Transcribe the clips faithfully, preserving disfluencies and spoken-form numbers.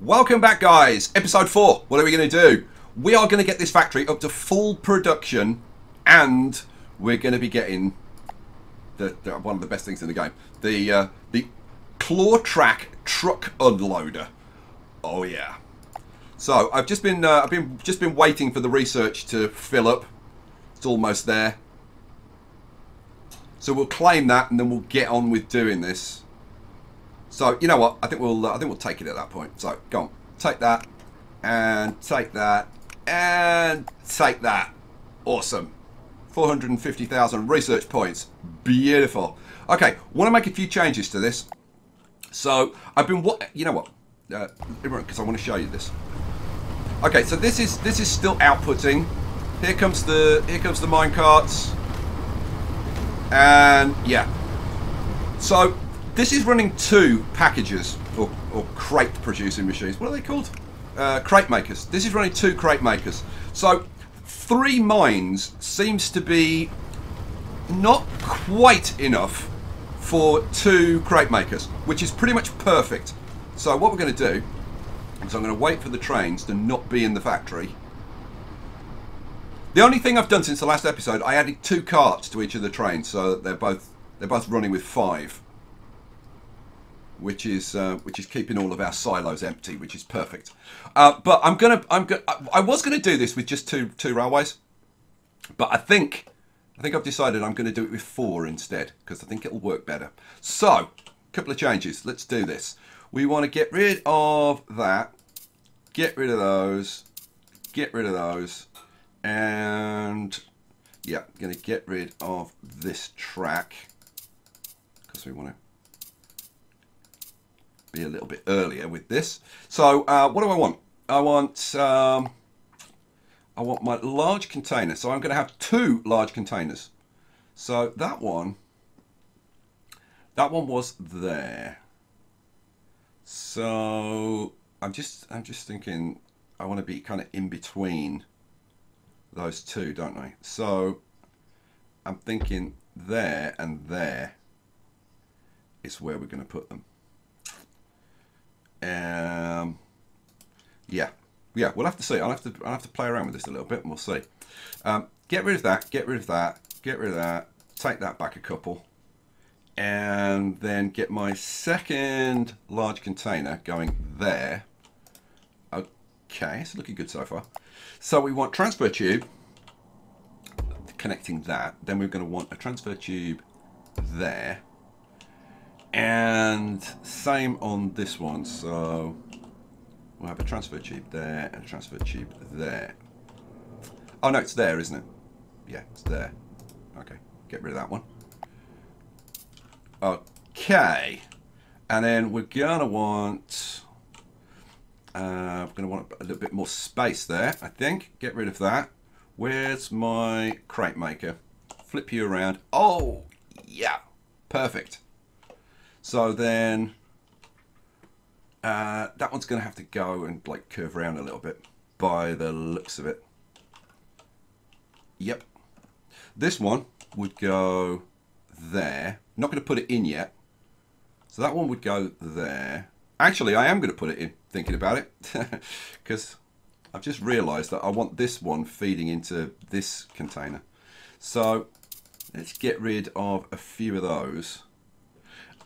Welcome back, guys. Episode four. What are we going to do? We are going to get this factory up to full production, and we're going to be getting the, the one of the best things in the game, the uh, the Claw Track Truck Unloader. Oh yeah. So I've just been uh, I've been just been waiting for the research to fill up. It's almost there. So we'll claim that, and then we'll get on with doing this. So you know what? I think we'll uh, I think we'll take it at that point. So go on, take that, and take that, and take that. Awesome. four hundred fifty thousand research points. Beautiful. Okay, want to make a few changes to this. So I've been what you know what? Because uh, I want to show you this. Okay, so this is this is still outputting. Here comes the here comes the mine carts, and yeah. So. This is running two packages, or, or crate producing machines. What are they called? Uh, crate makers. This is running two crate makers. So three mines seems to be not quite enough for two crate makers, which is pretty much perfect. So what we're going to do is I'm going to wait for the trains to not be in the factory. The only thing I've done since the last episode, I added two carts to each of the trains, so that they're both they're both running with five. Which is uh, which is keeping all of our silos empty, which is perfect. Uh, but I'm gonna I'm gonna I was gonna do this with just two two railways, but I think I think I've decided I'm gonna do it with four instead because I think it'll work better. So a couple of changes. Let's do this. We want to get rid of that, get rid of those, get rid of those, and yeah, gonna get rid of this track because we want to be a little bit earlier with this. So uh, what do I want? I want um, I want my large container. So I'm going to have two large containers. So that one, that one was there. So I'm just I'm just thinking I want to be kind of in between those two, don't I? So I'm thinking there and there is where we're going to put them. Um, yeah, yeah, we'll have to see. I'll have to, I'll have to play around with this a little bit and we'll see. Um, get rid of that, get rid of that, get rid of that, take that back a couple, and then get my second large container going there. Okay, it's looking good so far. So we want transfer tube connecting that, then we're going to want a transfer tube there. And same on this one, so we'll have a transfer tube there and a transfer tube there. Oh no, it's there, isn't it? Yeah, it's there. Okay, get rid of that one. Okay, and then we're gonna want uh, we're gonna want a little bit more space there, I think. Get rid of that. Where's my crate maker? Flip you around. Oh yeah, perfect. So then uh, that one's going to have to go and like curve around a little bit by the looks of it. Yep. This one would go there. I'm not going to put it in yet. So that one would go there. Actually, I am going to put it in, thinking about it, because I've just realized that I want this one feeding into this container. So let's get rid of a few of those.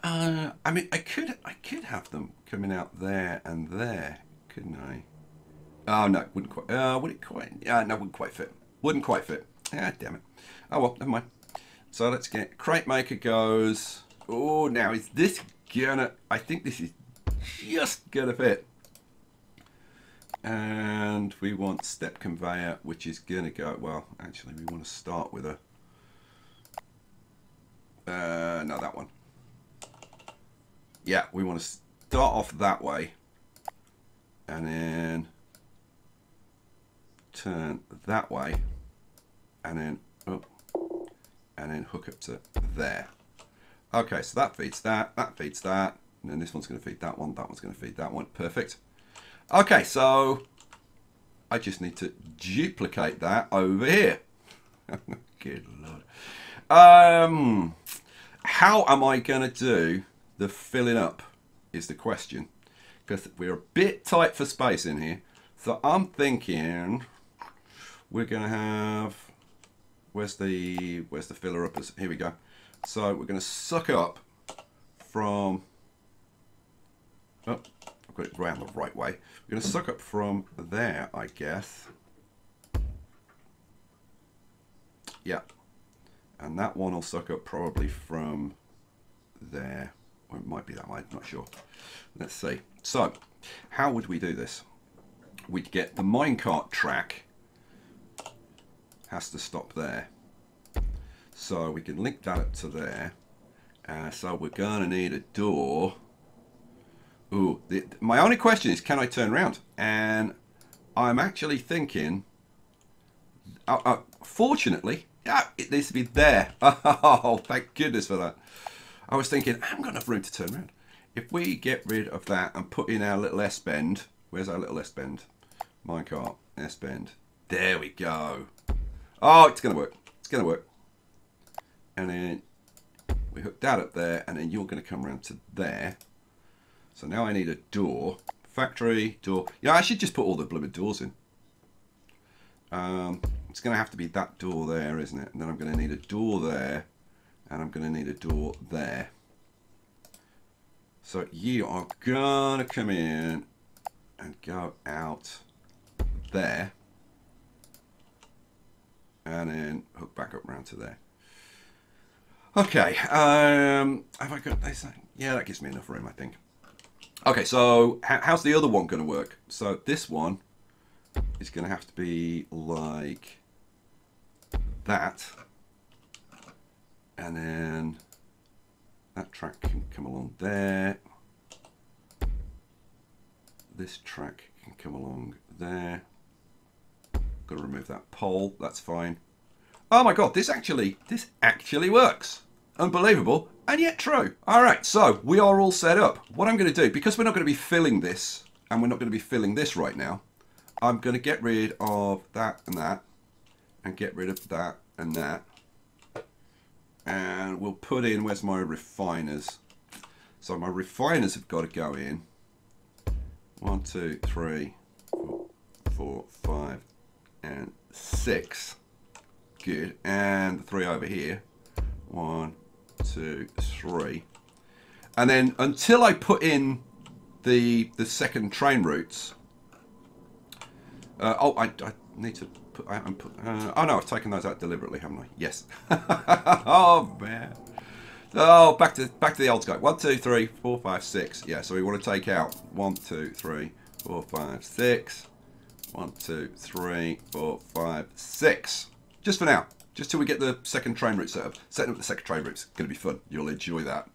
Uh, I mean, I could, I could have them coming out there and there, couldn't I? Oh no, wouldn't quite. Uh, would it quite? Uh, no, wouldn't quite fit. Wouldn't quite fit. Ah, damn it. Oh well, never mind. So let's get crate maker goes. Oh, now is this gonna? I think this is just gonna fit. And we want step conveyor, which is gonna go. Well, actually, we want to start with a. Uh, no, that one. Yeah, we want to start off that way and then turn that way and then up and then hook up to there. Okay, so that feeds that, that feeds that, and then this one's going to feed that one, that one's going to feed that one. Perfect. Okay, so I just need to duplicate that over here. Good Lord. Um, how am I going to do the filling up is the question, because we're a bit tight for space in here. So I'm thinking we're gonna have, where's the where's the filler up? Here we go. So we're gonna suck up from, oh, I've got it round the right way. We're gonna suck up from there, I guess. Yeah, and that one will suck up probably from there. Or it might be that way, I'm not sure. Let's see. So, how would we do this? We'd get the minecart track has to stop there. So we can link that up to there. Uh, so we're gonna need a door. Ooh, the, my only question is, can I turn around? And I'm actually thinking, uh, uh, fortunately, ah, it needs to be there. Oh, thank goodness for that. I was thinking, I haven't got enough room to turn around. If we get rid of that and put in our little S-bend, where's our little S-bend? Minecart, S-bend. There we go. Oh, it's gonna work, it's gonna work. And then we hook that up there, and then you're gonna come around to there. So now I need a door, factory, door. Yeah, I should just put all the blooming doors in. Um, it's gonna have to be that door there, isn't it? And then I'm gonna need a door there, and I'm gonna need a door there. So you are gonna come in and go out there, and then hook back up around to there. Okay, um, have I got this? Yeah, that gives me enough room, I think. Okay, so how's the other one gonna work? So this one is gonna have to be like that. And then that track can come along there. This track can come along there. Gotta remove that pole, that's fine. Oh my God, this actually, this actually works. Unbelievable, and yet true. All right, so we are all set up. What I'm gonna do, because we're not gonna be filling this, and we're not gonna be filling this right now, I'm gonna get rid of that and that, and get rid of that and that. And we'll put in, where's my refiners? So my refiners have got to go in. One, two, three, four, four, five, and six. Good, and the three over here. One, two, three. And then until I put in the the second train routes, uh, oh, I, I need to, Put, I, I'm put, uh, oh no, I've taken those out deliberately, haven't I? Yes. Oh man. Oh, back to back to the old sky. One, two, three, four, five, six. Yeah, so we want to take out one, two, three, four, five, six. One, two, three, four, five, six. Just for now. Just till we get the second train route set up. Setting up the second train route's gonna be fun. You'll enjoy that.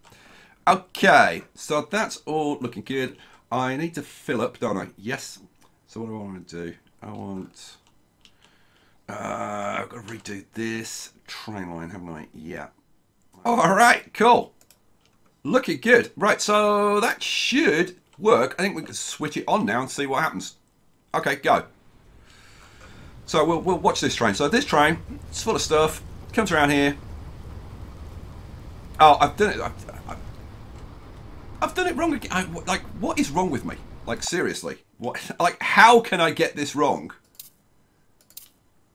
Okay, so that's all looking good. I need to fill up, don't I? Yes. So what do I want to do? I want Uh, I've got to redo this train line, haven't I? Yeah. All right, cool. Looking good. Right, so that should work. I think we can switch it on now and see what happens. Okay, go. So we'll, we'll watch this train. So this train, it's full of stuff. Comes around here. Oh, I've done it. I've, I've, I've done it wrong again. I, like, what is wrong with me? Like, seriously. What? Like, how can I get this wrong?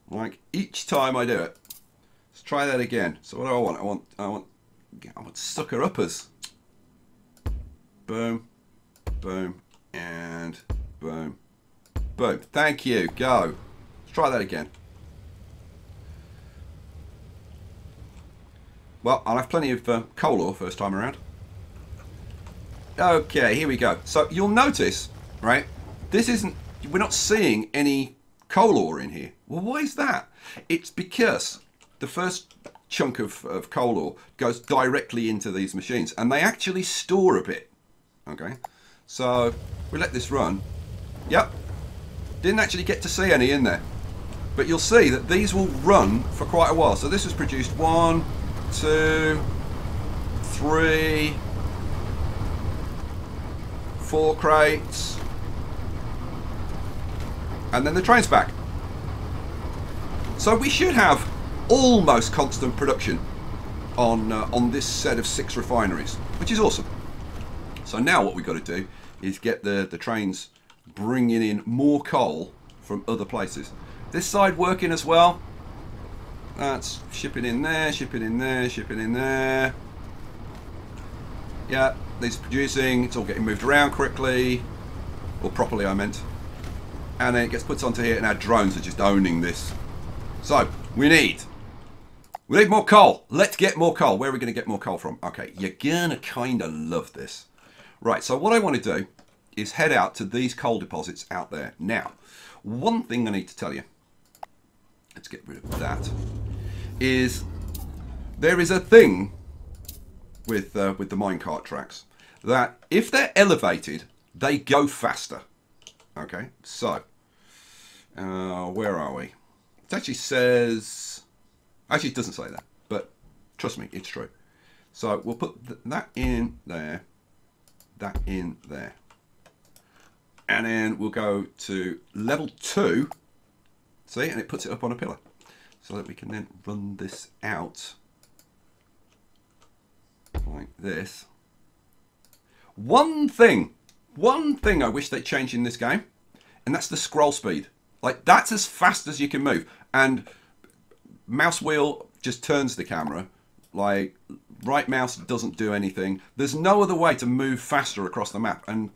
Like each time I do it. Let's try that again. So what do I want? I want I want I want sucker uppers. Boom, boom, and boom. Boom. Thank you. Go. Let's try that again. Well, I'll have plenty of uh, coal ore first time around. Okay, here we go. So you'll notice, right? This isn't, we're not seeing any coal ore in here. Well, why is that? It's because the first chunk of, of coal ore goes directly into these machines, and they actually store a bit. Okay, so we let this run. Yep, didn't actually get to see any in there, but you'll see that these will run for quite a while. So this was produced one, two, three, four crates. And then the train's back. So we should have almost constant production on uh, on this set of six refineries, which is awesome. So now what we've got to do is get the, the trains bringing in more coal from other places. This side working as well. That's shipping in there, shipping in there, shipping in there. Yeah, it's producing, it's all getting moved around correctly, or properly I meant. And then it gets put onto here and our drones are just owning this. So, we need, we need more coal. Let's get more coal. Where are we going to get more coal from? Okay, you're going to kind of love this. Right, so what I want to do is head out to these coal deposits out there. Now, one thing I need to tell you, let's get rid of that, is there is a thing with uh, with the minecart tracks that if they're elevated, they go faster. Okay, so uh, where are we? It actually says, actually it doesn't say that, but trust me, it's true. So we'll put th that in there, that in there. And then we'll go to level two, see, and it puts it up on a pillar so that we can then run this out like this. One thing, one thing I wish they changed in this game, and that's the scroll speed. Like, that's as fast as you can move. And mouse wheel just turns the camera. Like, right mouse doesn't do anything. There's no other way to move faster across the map. And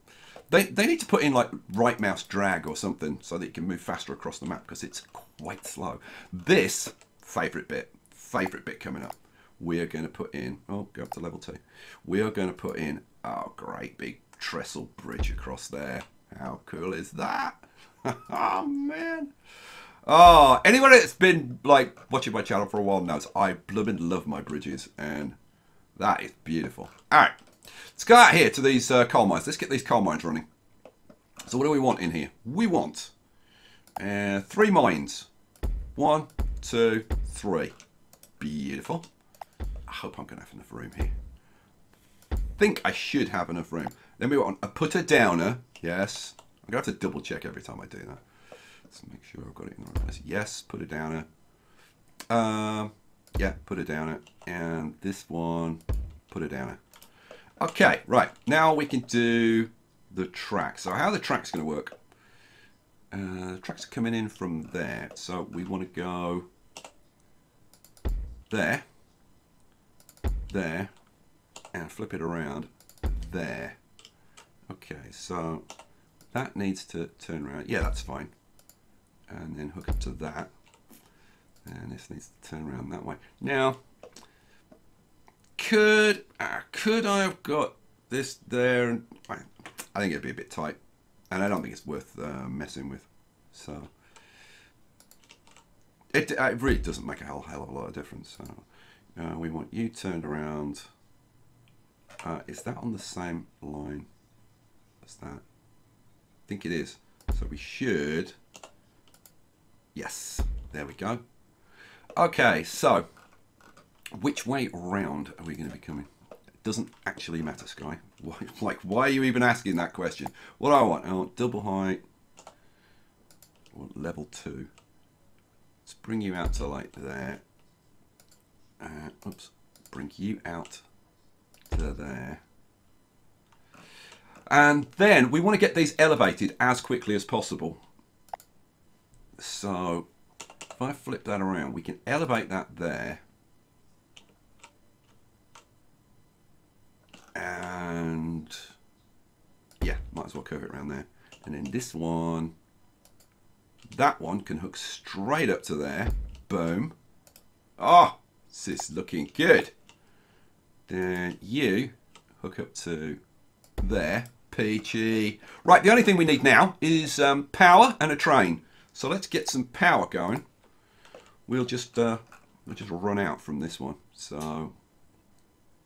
they, they need to put in, like, right mouse drag or something so that you can move faster across the map because it's quite slow. This, favourite bit, favourite bit coming up. We are going to put in, oh, go up to level two. We are going to put in, oh, great big trestle bridge across there. How cool is that? Oh, man. Oh, anyone that's been, like, watching my channel for a while knows I blooming love my bridges, and that is beautiful. All right, let's go out here to these uh, coal mines. Let's get these coal mines running. So what do we want in here? We want uh, three mines. One, two, three. Beautiful. I hope I'm going to have enough room here. I think I should have enough room. Then we want a putter downer. Yes. I'm going to have to double check every time I do that. Let's make sure I've got it in the right place. Yes, putter downer. Um, yeah, putter downer. And this one, putter downer. Okay, right. Now we can do the track. So how the track's going to work? Uh, the track's coming in from there. So we want to go there. There, and flip it around there. Okay, so that needs to turn around. Yeah, that's fine. And then hook up to that. And this needs to turn around that way. Now, could uh, could I have got this there? I, I think it'd be a bit tight, and I don't think it's worth uh, messing with. So it, it really doesn't make a whole hell of a lot of difference. So. Uh, we want you turned around. Uh, is that on the same line as that? I think it is. So we should. Yes, there we go. Okay, so which way round are we going to be coming? It doesn't actually matter, Sky. Why, like, why are you even asking that question? What do I want? I want double height. I want level two. Let's bring you out to like there. Uh, oops, bring you out to there. And then we want to get these elevated as quickly as possible. So if I flip that around, we can elevate that there. And yeah, might as well curve it around there. And then this one, that one can hook straight up to there. Boom. Oh! This is looking good. Then you hook up to there. Peachy. Right, the only thing we need now is um, power and a train. So let's get some power going. We'll just uh, we'll just run out from this one. So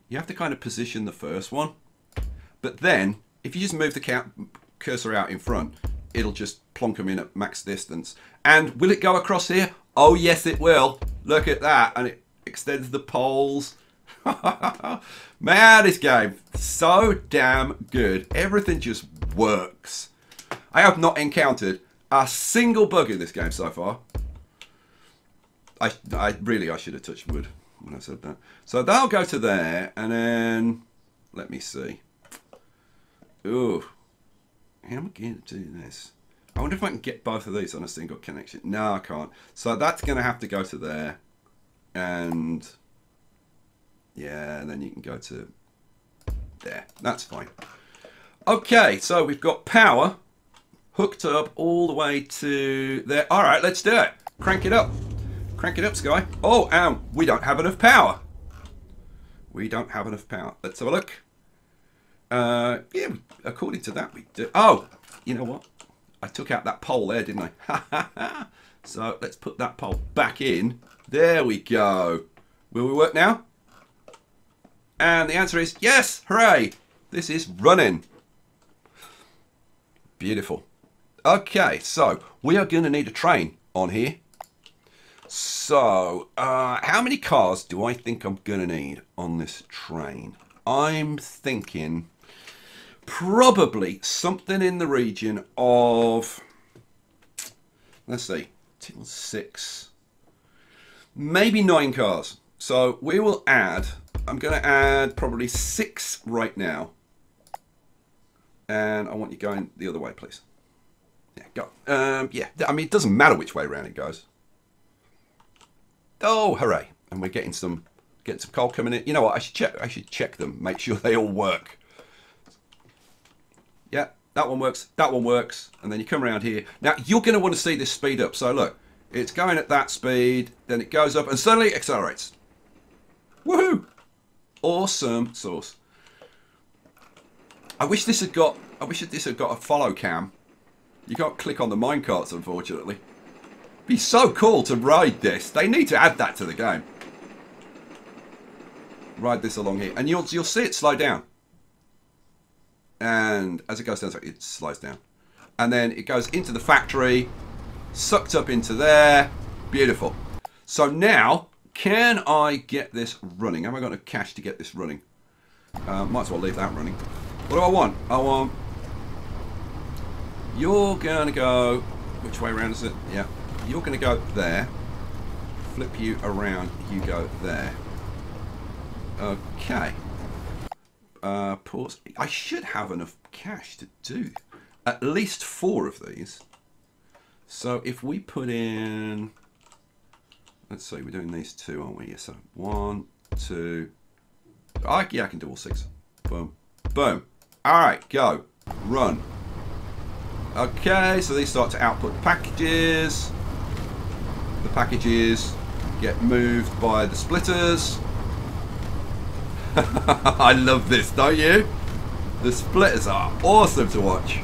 you have to kind of position the first one. But then, if you just move the ca- cursor out in front, it'll just plonk them in at max distance. And will it go across here? Oh, yes, it will. Look at that. And it extends the poles. Man, this game so damn good. Everything just works. I have not encountered a single bug in this game so far. I, I really, I should have touched wood when I said that. So that'll go to there, and then let me see. Ooh. How am I going to do this? I wonder if I can get both of these on a single connection. No, I can't. So that's going to have to go to there. And yeah, and then you can go to there. That's fine. Okay, so we've got power hooked up all the way to there. All right, let's do it. Crank it up. Crank it up, Sky. Oh, and um, we don't have enough power. We don't have enough power. Let's have a look. Uh, yeah, according to that, we do. Oh, you know what? I took out that pole there, didn't I? So let's put that pole back in. There we go. Will we work now? And the answer is yes. Hooray. This is running. Beautiful. Okay, so we are going to need a train on here. So uh, how many cars do I think I'm going to need on this train? I'm thinking probably something in the region of, let's see, till six, maybe nine cars. So we will add, I'm going to add probably six right now. And I want you going the other way, please. Yeah, go. Um, yeah, I mean, it doesn't matter which way around it goes. Oh, hooray. And we're getting some, getting some coal coming in. You know what? I should check, I should check them, make sure they all work. Yeah, that one works, that one works, and then you come around here. Now, you're going to want to see this speed up. So, look, it's going at that speed, then it goes up, and suddenly accelerates. Woohoo! Awesome sauce. I wish this had got, I wish this had got a follow cam. You can't click on the minecarts, unfortunately. It'd be so cool to ride this. They need to add that to the game. Ride this along here, and you'll, you'll see it slow down. And as it goes down, it slides down. And then it goes into the factory, sucked up into there. Beautiful. So now, can I get this running? Have I got enough cash to get this running? Uh, might as well leave that running. What do I want? I want... You're going to go... Which way around is it? Yeah. You're going to go there. Flip you around. You go there. Okay. Uh, pause. I should have enough cash to do at least four of these. So if we put in, let's see, we're doing these two, aren't we? Yes, so one, two, I, yeah, I can do all six. Boom, boom. All right, go, run. Okay, so these start to output packages. The packages get moved by the splitters. I love this, don't you? The splitters are awesome to watch.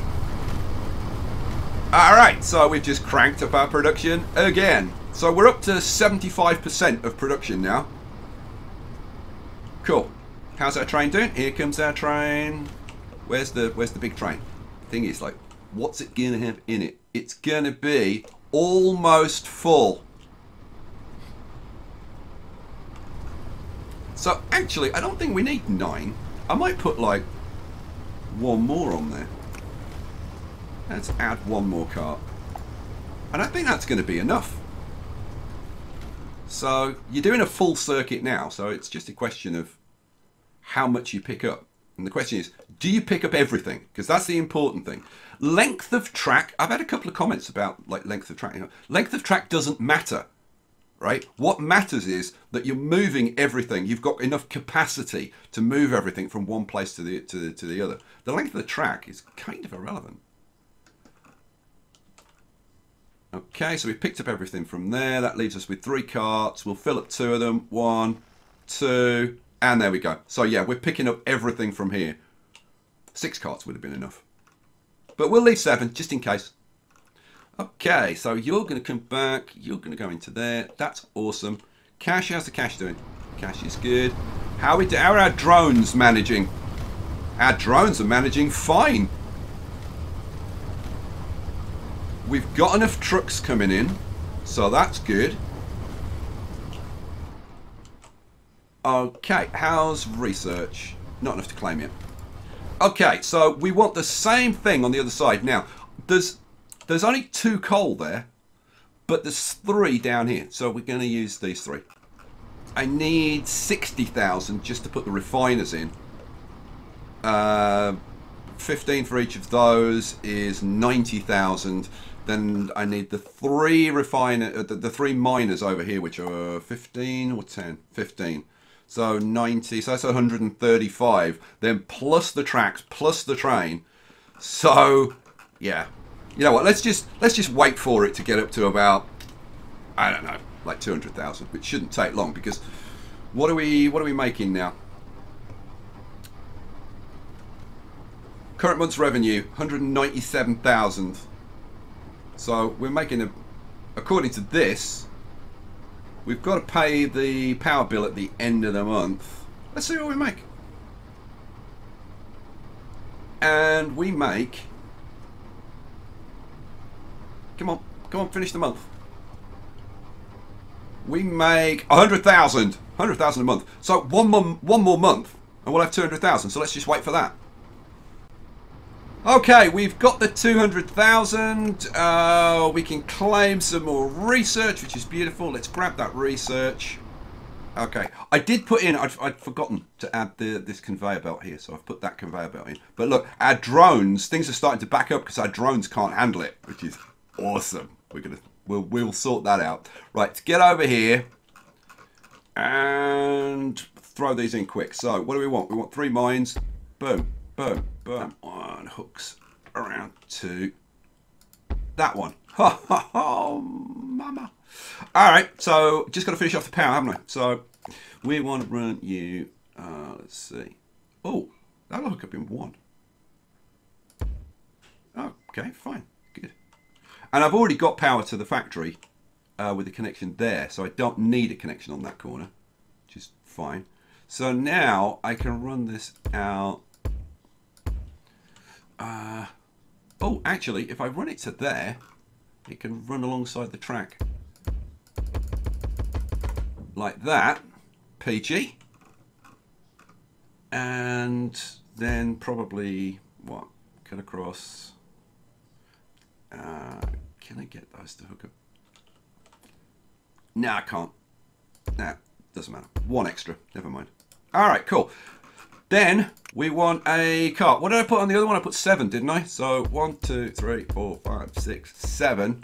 Alright, so we've just cranked up our production again. So we're up to seventy-five percent of production now. Cool. How's our train doing? Here comes our train. Where's the, where's the big train? Thing is, like, what's it gonna have in it? It's gonna be almost full. So actually, I don't think we need nine. I might put like one more on there. Let's add one more cart. And I think that's going to be enough. So you're doing a full circuit now. So it's just a question of how much you pick up. And the question is, do you pick up everything? Because that's the important thing. Length of track. I've had a couple of comments about like length of track. You know, length of track doesn't matter. Right? What matters is that you're moving everything. You've got enough capacity to move everything from one place to the, to the, to the other. The length of the track is kind of irrelevant. Okay, so we picked up everything from there. That leaves us with three carts. We'll fill up two of them. One, two, and there we go. So yeah, we're picking up everything from here. Six carts would have been enough. But we'll leave seven just in case. Okay, so you're going to come back. You're going to go into there. That's awesome. Cash, how's the cash doing? Cash is good. How are, we do, how are our drones managing? Our drones are managing fine. We've got enough trucks coming in, so that's good. Okay, how's research? Not enough to claim yet. Okay, so we want the same thing on the other side. Now, there's... There's only two coal there, but there's three down here. So we're going to use these three. I need sixty thousand just to put the refiners in. Uh, fifteen for each of those is ninety thousand. Then I need the three refiner, the, the three miners over here, which are fifteen or ten, fifteen. So ninety, so that's one hundred thirty-five. Then plus the tracks, plus the train. So yeah, you know what? Let's just let's just wait for it to get up to about, I don't know, like two hundred thousand. It shouldn't take long because what are we what are we making now? Current month's revenue one hundred ninety-seven thousand. So we're making a, according to this, we've got to pay the power bill at the end of the month. Let's see what we make. And we make, come on, come on, finish the month. We make one hundred thousand, one hundred thousand a month. So one more, one more month and we'll have two hundred thousand. So let's just wait for that. Okay, we've got the two hundred thousand. Uh, we can claim some more research, which is beautiful. Let's grab that research. Okay, I did put in, I'd, I'd forgotten to add the, this conveyor belt here, so I've put that conveyor belt in. But look, our drones, things are starting to back up because our drones can't handle it, which is awesome. We're gonna, we'll, we'll sort that out. Right, let's get over here and throw these in quick. So what do we want? We want three mines, boom. Boom, boom, one hooks around to that one. Ha ha ha, mama. All right, so just got to finish off the power, haven't I? So we want to run you, uh, let's see. Oh, that'll hook up in one. Okay, fine, good. And I've already got power to the factory uh, with the connection there, so I don't need a connection on that corner, which is fine. So now I can run this out. Uh, oh, actually, if I run it to there, it can run alongside the track. Like that, peachy. And then probably, what, cut across. Uh, can I get those to hook up? No, I can't. Nah, doesn't matter. One extra, never mind. All right, cool. Then we want a cart. What did I put on the other one? I put seven, didn't I? So one, two, three, four, five, six, seven.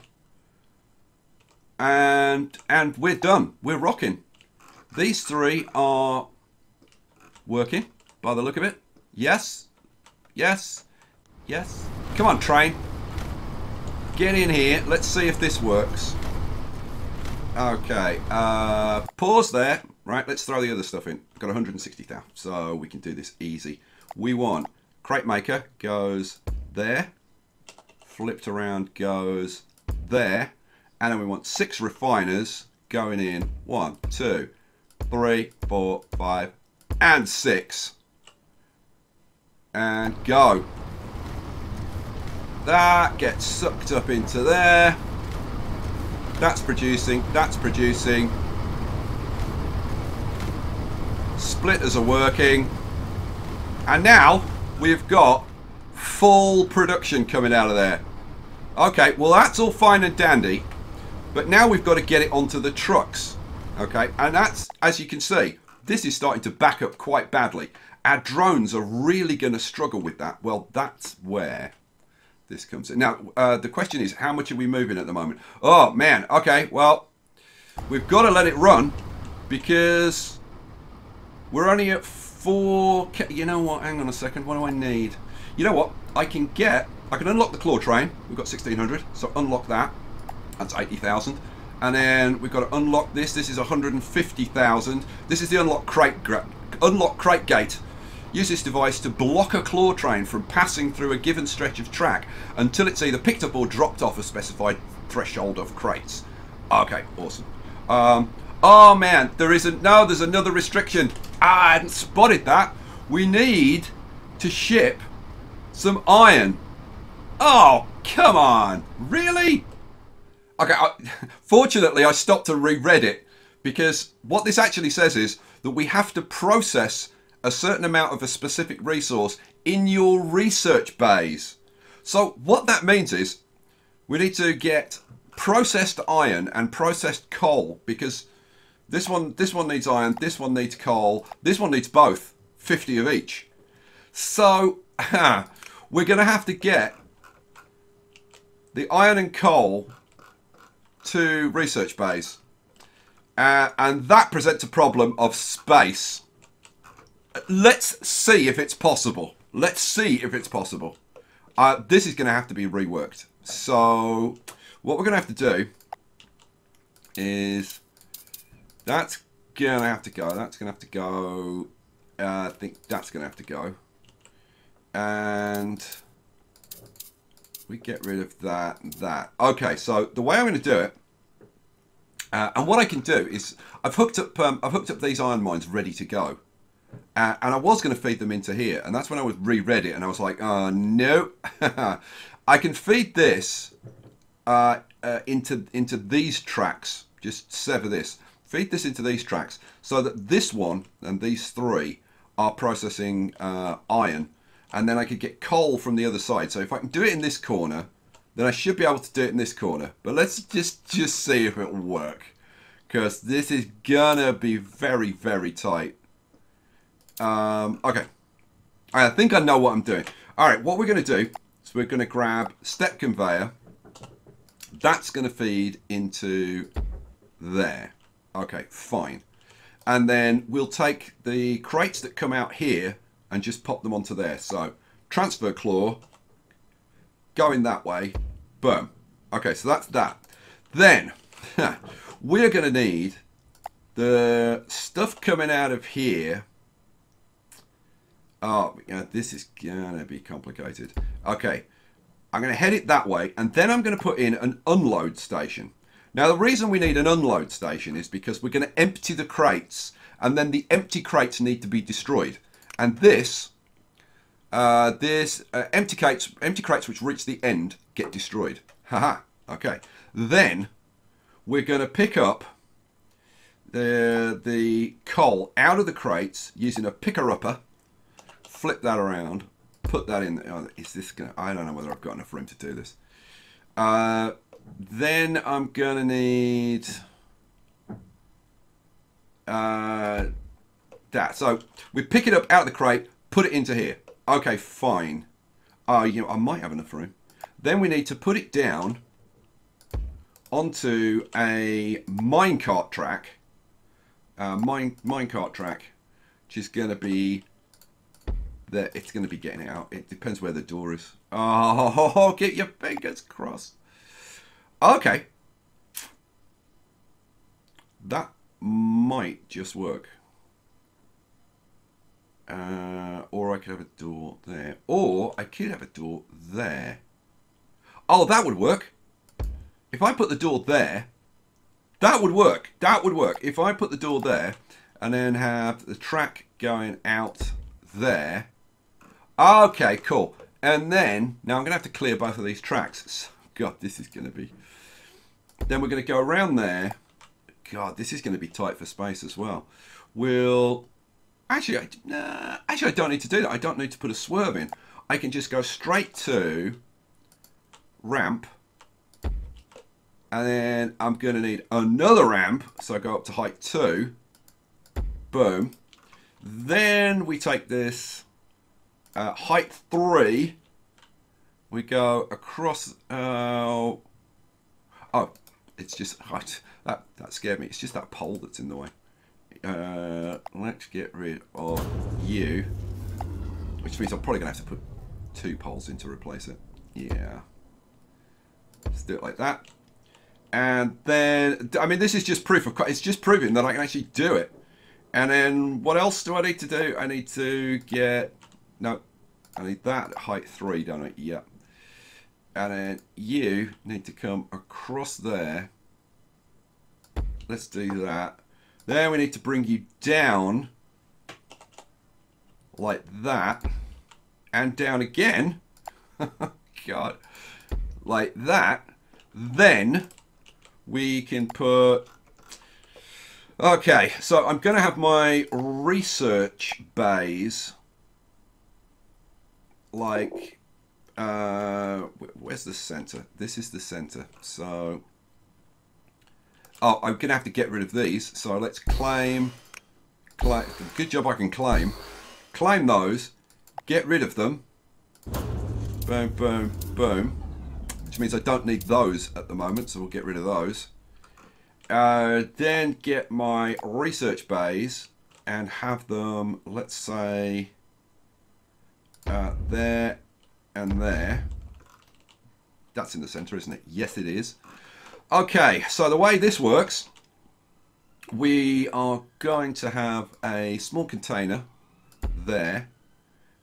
And and we're done. We're rocking. These three are working by the look of it. Yes. Yes. Yes. Come on, train. Get in here. Let's see if this works. Okay. Uh, pause there. Right, let's throw the other stuff in. I've got one hundred sixty thousand, so we can do this easy. We want crate maker goes there, flipped around goes there, and then we want six refiners going in. One, two, three, four, five, and six. And go. That gets sucked up into there. That's producing, that's producing. Splitters are working, and now we've got full production coming out of there. Okay, well that's all fine and dandy, but now we've got to get it onto the trucks. Okay, and that's, as you can see, this is starting to back up quite badly. Our drones are really going to struggle with that. Well, that's where this comes in. Now, uh, the question is, how much are we moving at the moment? Oh man, okay, well, we've got to let it run because we're only at four, you know what, hang on a second, what do I need? You know what, I can get, I can unlock the claw train, we've got sixteen hundred, so unlock that, that's eighty thousand. And then we've got to unlock this, this is one hundred fifty thousand. This is the unlock crate, unlock crate gate. Use this device to block a claw train from passing through a given stretch of track until it's either picked up or dropped off a specified threshold of crates. Okay, awesome. Um, Oh man, there isn't, no, there's another restriction. Ah, I hadn't spotted that. We need to ship some iron. Oh, come on, really? Okay, I, fortunately I stopped to reread it because what this actually says is that we have to process a certain amount of a specific resource in your research bays. So what that means is we need to get processed iron and processed coal because This one, this one needs iron, this one needs coal, this one needs both, fifty of each. So, We're going to have to get the iron and coal to research base. Uh, and that presents a problem of space. Let's see if it's possible. Let's see if it's possible. Uh, this is going to have to be reworked. So what we're going to have to do is that's going to have to go. That's going to have to go. Uh, I think that's going to have to go. And we get rid of that and that. Okay, so the way I'm going to do it, uh, and what I can do is I've hooked up um, I've hooked up these iron mines ready to go. Uh, and I was going to feed them into here, and that's when I was reread it, and I was like, oh, no. I can feed this uh, uh, into, into these tracks. Just sever this. Feed this into these tracks so that this one and these three are processing uh, iron. And then I could get coal from the other side. So if I can do it in this corner, then I should be able to do it in this corner. But let's just, just see if it'll work. Because this is going to be very, very tight. Um, okay, I think I know what I'm doing. All right, what we're going to do is we're going to grab step conveyor. That's going to feed into there. Okay, fine. And then we'll take the crates that come out here and just pop them onto there. So transfer claw, going that way, boom. Okay, so that's that. Then we're going to need the stuff coming out of here. Oh, yeah, this is going to be complicated. Okay, I'm going to head it that way, and then I'm going to put in an unload station. Now, the reason we need an unload station is because we're going to empty the crates, and then the empty crates need to be destroyed. And this, uh, this uh, empty crates, empty crates which reach the end get destroyed. Haha, okay. Then we're going to pick up the, the coal out of the crates using a picker-upper. Flip that around, put that in. Oh, is this gonna? I don't know whether I've got enough room to do this. Uh, then I'm gonna need uh, that. So we pick it up out of the crate, put it into here. Okay, fine. Oh, uh, you know, I might have enough room. Then we need to put it down onto a minecart track. Uh, mine minecart track, which is gonna be. That it's going to be getting out. It depends where the door is. Oh, get your fingers crossed. Okay. That might just work. Uh, or I could have a door there. Or I could have a door there. Oh, that would work. If I put the door there, that would work. That would work. If I put the door there and then have the track going out there. Okay, cool. And then, now I'm going to have to clear both of these tracks. God, this is going to be... Then we're going to go around there. God, this is going to be tight for space as well. We'll... Actually, I, nah, actually, I don't need to do that. I don't need to put a swerve in. I can just go straight to ramp. And then I'm going to need another ramp. So I go up to height two. Boom. Then we take this... Uh, height three, we go across, uh, oh, it's just, height. That, that scared me, it's just that pole that's in the way. Uh, let's get rid of you, which means I'm probably going to have to put two poles in to replace it. Yeah, let's do it like that. And then, I mean, this is just proof of, it's just proving that I can actually do it. And then what else do I need to do? I need to get... No, I need that at height three, don't I? Yeah. And then you need to come across there. Let's do that. Then we need to bring you down like that and down again. God, like that. Then we can put... Okay, so I'm going to have my research bays... like uh where's the center? This is the center. So oh, I'm gonna have to get rid of these, so let's claim claim good job I can claim claim those, get rid of them, Boom, boom, boom. Which means I don't need those at the moment, so we'll get rid of those. Uh, then get my research bays and have them, let's say, uh, there and there. That's in the center, isn't it? Yes, it is. Okay, so the way this works, we are going to have a small container there,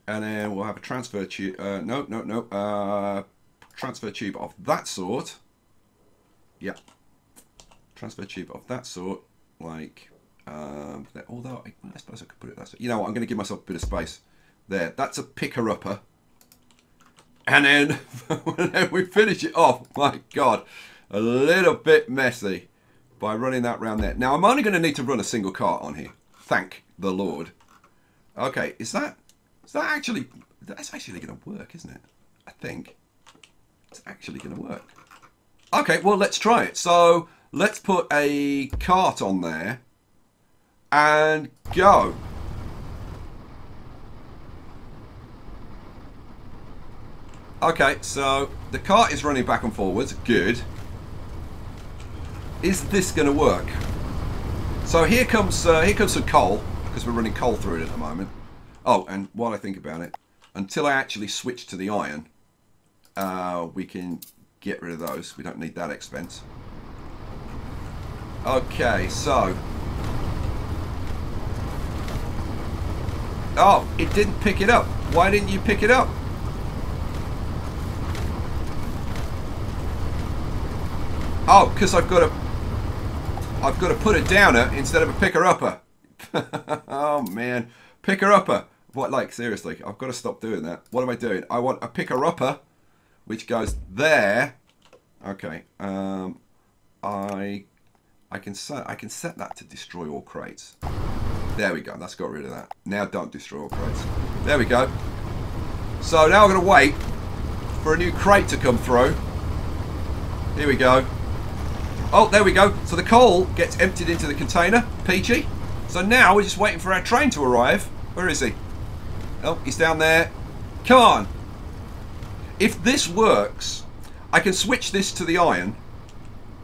and then we'll have a transfer tube. Uh, no, no, no. Uh, transfer tube of that sort. Yeah. Transfer tube of that sort. Like, um, there, although I, I suppose I could put it that sort. You know what? I'm going to give myself a bit of space there. That's a picker-upper. And then when we finish it off, my God, a little bit messy by running that round there. Now, I'm only going to need to run a single cart on here. Thank the Lord. Okay, is that, is that actually, that's actually going to work, isn't it? I think it's actually going to work. Okay, well, let's try it. So let's put a cart on there and go. Okay, so the cart is running back and forwards. Good. Is this going to work? So here comes uh, here comes some coal, because we're running coal through it at the moment. Oh, and while I think about it, until I actually switch to the iron, uh, we can get rid of those. We don't need that expense. Okay, so... Oh, it didn't pick it up. Why didn't you pick it up? Oh, because I've got to, I've got to put a downer instead of a picker-upper. Oh man, picker-upper. What, like seriously? I've got to stop doing that. What am I doing? I want a picker-upper, which goes there. Okay. Um, I, I can set, I can set that to destroy all crates. There we go. That's got rid of that. Now don't destroy all crates. There we go. So now I'm going to wait for a new crate to come through. Here we go. Oh, there we go. So the coal gets emptied into the container. Peachy. So now we're just waiting for our train to arrive. Where is he? Oh, he's down there. Come on. If this works, I can switch this to the iron.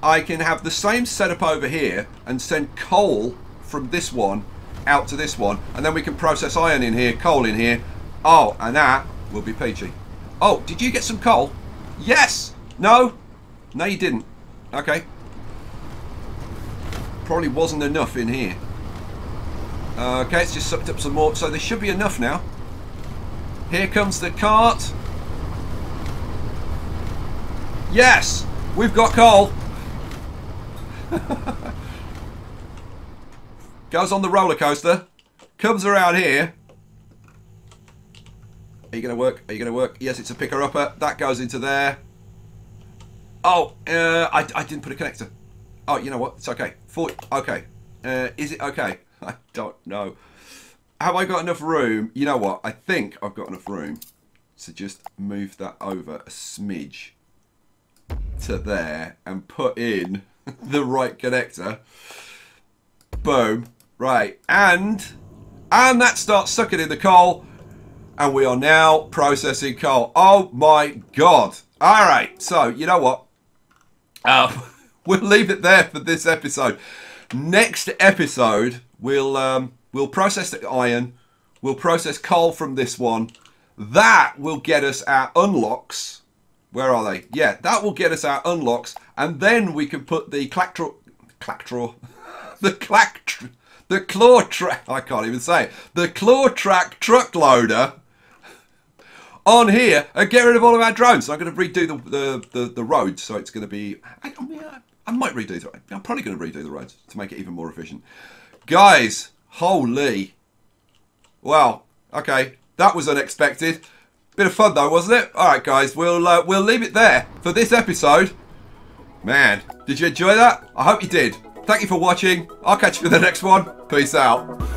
I can have the same setup over here and send coal from this one out to this one. And then we can process iron in here, coal in here. Oh, and that will be peachy. Oh, did you get some coal? Yes. No. No, you didn't. Okay. Probably wasn't enough in here. Uh, okay, it's just sucked up some more. So there should be enough now. Here comes the cart. Yes! We've got coal. Goes on the roller coaster. Comes around here. Are you going to work? Are you going to work? Yes, it's a picker-upper. That goes into there. Oh, uh, I, I didn't put a connector. Oh, you know what? It's okay. forty, okay. Uh, is it okay? I don't know. Have I got enough room? You know what? I think I've got enough room to just move that over a smidge to there and put in the right connector. Boom. Right. And, and that starts sucking in the coal. And we are now processing coal. Oh my God. All right. So, you know what? Um, we'll leave it there for this episode. Next episode, we'll um, we'll process the iron. We'll process coal from this one. That will get us our unlocks. Where are they? Yeah, that will get us our unlocks, and then we can put the clactraw, clactraw, the clactr, the claw track. I can't even say it. The claw track truck loader on here and get rid of all of our drones. So I'm going to redo the the, the, the roads. So it's going to be. I, I mean, I, I might redo that. I'm probably going to redo the roads to make it even more efficient. Guys, holy. Wow. Okay, that was unexpected. Bit of fun though, wasn't it? All right, guys, we'll uh, we'll leave it there for this episode. Man, did you enjoy that? I hope you did. Thank you for watching. I'll catch you for the next one. Peace out.